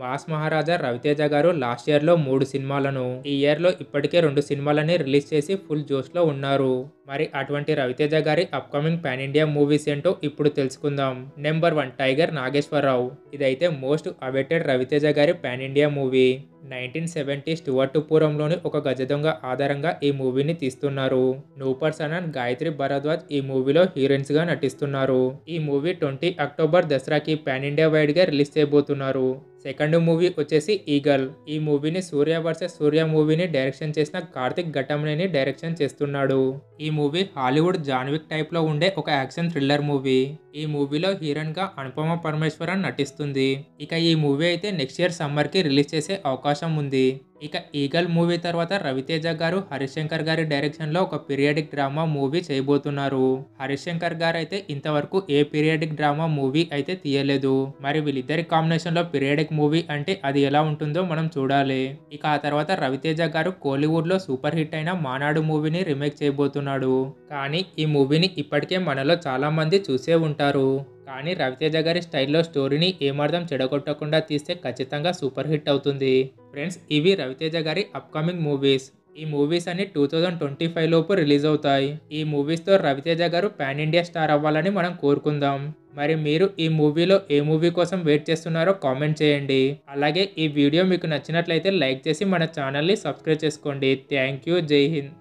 Mass మహారాజా రవితేజ గారు last year లో 3 సినిమాలను ఈ ఇయర్ లో ఇప్పటికే 2 సినిమాలని రిలీజ్ చేసి ఫుల్ జోష్ లో ఉన్నారు। మరి అటువంటి రవితేజ గారి అప్కమింగ్ పాన్ ఇండియా మూవీస్ ఏంటో ఇప్పుడు తెలుసుకుందాం। Number 1 tiger Nageswara Rao. ఇదైతే మోస్ట్ అవేటెడ్ రవితేజ గారి పాన్ ఇండియా మూవీ। 1970 స్టూవర్ట్ పూరంలోని ఒక గజదొంగ ఆధారంగా ఈ మూవీని తీస్తున్నారు। నూపర్ సనన్, గాయత్రి భరద్వాజ్ ఈ మూవీలో హీరోయిన్స్ గా నటిస్తున్నారు। ఈ మూవీ 20 అక్టోబర్ దసరాకి పాన్ ఇండియా వైడ్ గా రిలీజ్ చేయబోతున్నారు। సెకండ్ మూవీ వచ్చేసి ఈగల్। ఈ మూవీని సూర్య వర్సెస్ సూర్య మూవీని డైరెక్షన్ చేసిన కార్తిక్ గట్టమనేని డైరెక్షన్ చేస్తున్నాడు। ఈ movie Hollywood John Wick type లో ఉండే ఒక యాక్షన్ థ్రిల్లర్ మూవీ। ఈ మూవీలో హీరోయిన్ గా అనుపమ పరమేశ్వరన్ నటిస్తుంది। ఇక ఈ మూవీ అయితే నెక్స్ట్ ఇయర్ సమ్మర్ కి రిలీజ్ చేసే అవకాశం ఉంది। ఇక ఈగల్ మూవీ తర్వాత రవితేజ గారు హరిశంకర్ గారి డైరెక్షన్ లో ఒక పీరియాడిక్ డ్రామా మూవీ చేయబోతున్నారు। హరిశంకర్ గారు అయితే ఇంతవరకు ఏ పీరియాడిక్ డ్రామా మూవీ అయితే తీయలేదు। మరి వీళ్ళిద్దరి కాంబినేషన్ లో పీరియాడిక్ మూవీ అంటే అది ఎలా ఉంటుందో మనం చూడాలి। ఇక ఆ తర్వాత రవితేజ గారు కోలీవుడ్ లో సూపర్ హిట్ అయిన మానాడు మూవీని రీమేక్ చేయబోతున్నాడు। కానీ ఈ మూవీని ఇప్పటికే మనలో చాలా మంది చూసే ఉంటారు। కానీ రవితేజ గారి స్టైల్లో స్టోరీని ఏమార్థం చెడగొట్టకుండా తీస్తే ఖచ్చితంగా సూపర్ హిట్ అవుతుంది। ఫ్రెండ్స్, ఇవి రవితేజ గారి అప్కమింగ్ మూవీస్। ఈ మూవీస్ అన్ని 2025 లోపు రిలీజ్ అవుతాయి। ఈ మూవీస్తో రవితేజ గారు పాన్ ఇండియా స్టార్ అవ్వాలని మనం కోరుకుందాం। మరి మీరు ఈ మూవీలో ఏ మూవీ కోసం వెయిట్ చేస్తున్నారో కామెంట్ చేయండి। అలాగే ఈ వీడియో మీకు నచ్చినట్లయితే లైక్ చేసి మన ఛానల్ని సబ్స్క్రైబ్ చేసుకోండి। థ్యాంక్ యూ, జై హింద్।